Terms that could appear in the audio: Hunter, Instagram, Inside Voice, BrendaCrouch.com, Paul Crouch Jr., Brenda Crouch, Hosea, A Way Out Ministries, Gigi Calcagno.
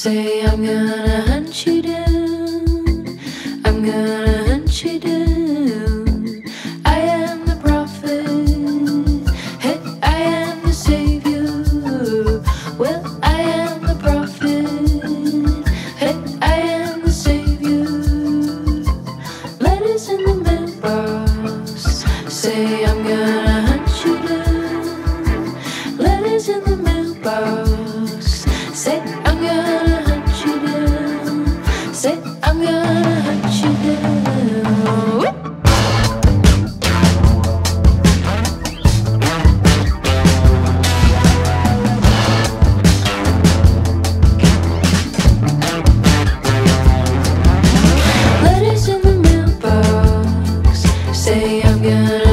say I'm gonna hunt you down, I'm gonna hunt you down. I am the prophet, hey, I am the savior. Well, I am the prophet, hey, I am the savior. Letters in the mailbox say I'm gonna hunt you down. Letters in the mailbox say I'm gonna hunt you down. Say I'm gonna hunt you down. Letters in the mailbox say I'm gonna